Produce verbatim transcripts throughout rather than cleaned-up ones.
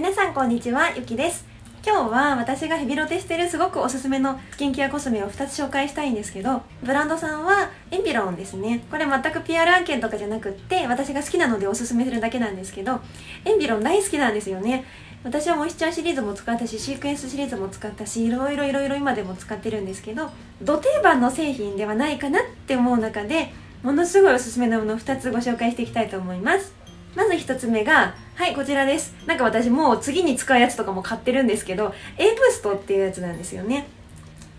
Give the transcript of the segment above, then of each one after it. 皆さんこんにちは、ゆきです。今日は私がヘビロテしてるすごくおすすめのスキンケアコスメをふたつ紹介したいんですけど、ブランドさんはエンビロンですね。これ全く ピーアール 案件とかじゃなくって、私が好きなのでおすすめするだけなんですけど、エンビロン大好きなんですよね。私はモイスチャーシリーズも使ったし、シークエンスシリーズも使ったし、いろいろいろいろ今でも使ってるんですけど、ド定番の製品ではないかなって思う中で、ものすごいおすすめなものをふたつご紹介していきたいと思います。まずひとつめが、はい、こちらです。なんか私もう次に使うやつとかも買ってるんですけど、A ブーストっていうやつなんですよね。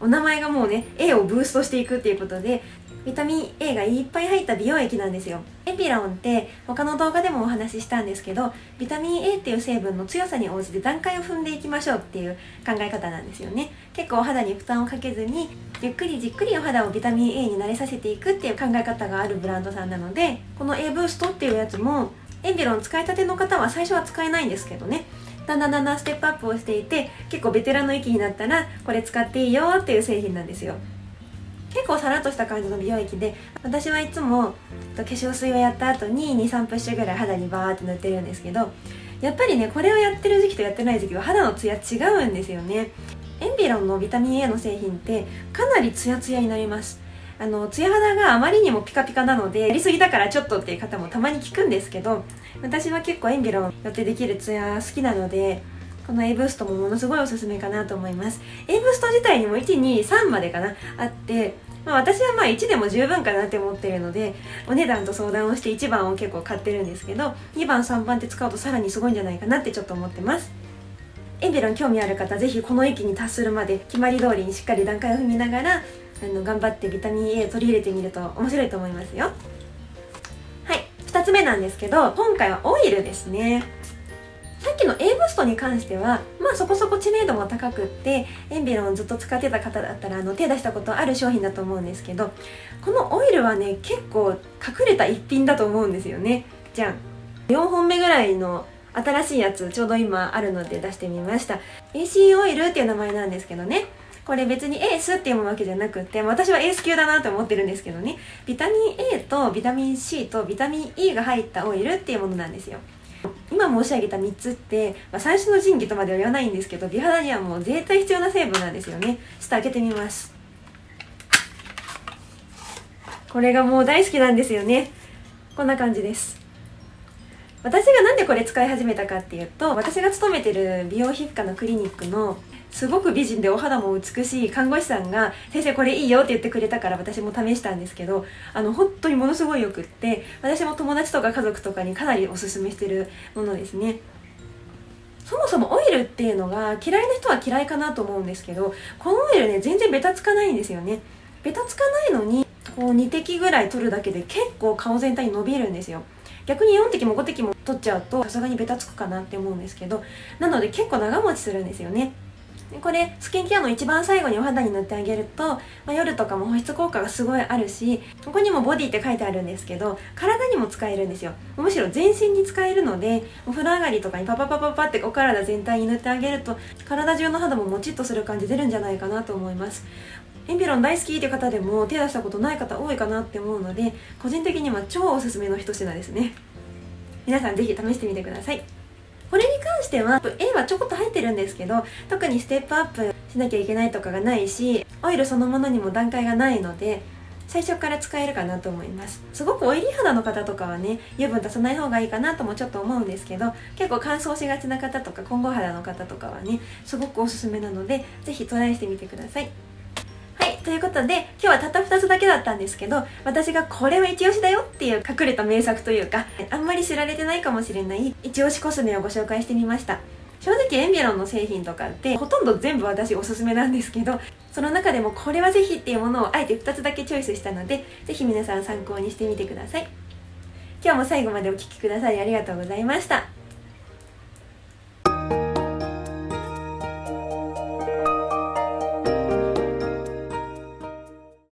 お名前がもうね、A をブーストしていくっていうことで、ビタミン A がいっぱい入った美容液なんですよ。エンビロンって他の動画でもお話ししたんですけど、ビタミン A っていう成分の強さに応じて段階を踏んでいきましょうっていう考え方なんですよね。結構お肌に負担をかけずに、ゆっくりじっくりお肌をビタミン A に慣れさせていくっていう考え方があるブランドさんなので、この A ブーストっていうやつもエンビロン使いたての方は最初は使えないんですけどね、だんだんだんだんステップアップをしていて、結構ベテランの域になったらこれ使っていいよっていう製品なんですよ。結構サラッとした感じの美容液で、私はいつも化粧水をやった後にに、さんプッシュぐらい肌にバーって塗ってるんですけど、やっぱりね、これをやってる時期とやってない時期は肌のツヤ違うんですよね。エンビロンのビタミン A の製品ってかなりツヤツヤになります。あのツヤ肌があまりにもピカピカなので、やりすぎだからちょっとっていう方もたまに聞くんですけど、私は結構エンビロンよってできるツヤ好きなので、この A ブーストもものすごいおすすめかなと思います。 A ブースト自体にもいち、に、さんまでかなあって、まあ、私はまあいちでも十分かなって思ってるので、お値段と相談をしていちばんを結構買ってるんですけど、にばん、さんばんって使うとさらにすごいんじゃないかなってちょっと思ってます。エンビロン興味ある方、ぜひこの域に達するまで決まり通りにしっかり段階を踏みながら、あの頑張ってビタミン A 取り入れてみると面白いと思いますよ。はい、ふたつめなんですけど、今回はオイルですね。さっきの A ブーストに関しては、まあそこそこ知名度も高くって、エンビロンずっと使ってた方だったらあの手出したことある商品だと思うんですけど、このオイルはね、結構隠れた一品だと思うんですよね。じゃん、よんほんめぐらいの新しいやつ、ちょうど今あるので出してみました。 エーシー オイルっていう名前なんですけどね、これ別にエースっていうわけじゃなくて、私はエース級だなと思ってるんですけどね、ビタミン A とビタミン C とビタミン E が入ったオイルっていうものなんですよ。今申し上げたみっつって、まあ、さん種の神器とまでは言わないんですけど、美肌にはもう絶対必要な成分なんですよね。ちょっと開けてみます。これがもう大好きなんですよね。こんな感じです。私がなんでこれ使い始めたかっていうと、私が勤めてる美容皮膚科のクリニックのすごく美人でお肌も美しい看護師さんが、先生これいいよって言ってくれたから、私も試したんですけど、あの本当にものすごいよくって、私も友達とか家族とかにかなりおすすめしてるものですね。そもそもオイルっていうのが嫌いな人は嫌いかなと思うんですけど、このオイルね、全然ベタつかないんですよね。ベタつかないのに、こうにてきぐらい取るだけで結構顔全体に伸びるんですよ。逆によんてきもごてきも取っちゃうとさすがにベタつくかなって思うんですけど、なので結構長持ちするんですよね。これスキンケアの一番最後にお肌に塗ってあげると、まあ、夜とかも保湿効果がすごいあるし、ここにもボディって書いてあるんですけど、体にも使えるんですよ。むしろ全身に使えるので、お風呂上がりとかにパパパパパってお体全体に塗ってあげると、体中の肌ももちっとする感じ出るんじゃないかなと思います。エンビロン大好きっていう方でも手出したことない方多いかなって思うので、個人的には超おすすめの一品ですね。皆さんぜひ試してみてください。これに関しては A はちょこっと入ってるんですけど、特にステップアップしなきゃいけないとかがないし、オイルそのものにも段階がないので、最初から使えるかなと思います。すごくオイリー肌の方とかはね、油分足さない方がいいかなともちょっと思うんですけど、結構乾燥しがちな方とか混合肌の方とかはね、すごくおすすめなので、ぜひトライしてみてください。はい、ということで今日はたったふたつだけだったんですけど、私がこれはイチオシだよっていう隠れた名作というか、あんまり知られてないかもしれないイチオシコスメをご紹介してみました。正直エンビロンの製品とかってほとんど全部私おすすめなんですけど、その中でもこれはぜひっていうものをあえてふたつだけチョイスしたので、ぜひ皆さん参考にしてみてください。今日も最後までお聴きくださりありがとうございました。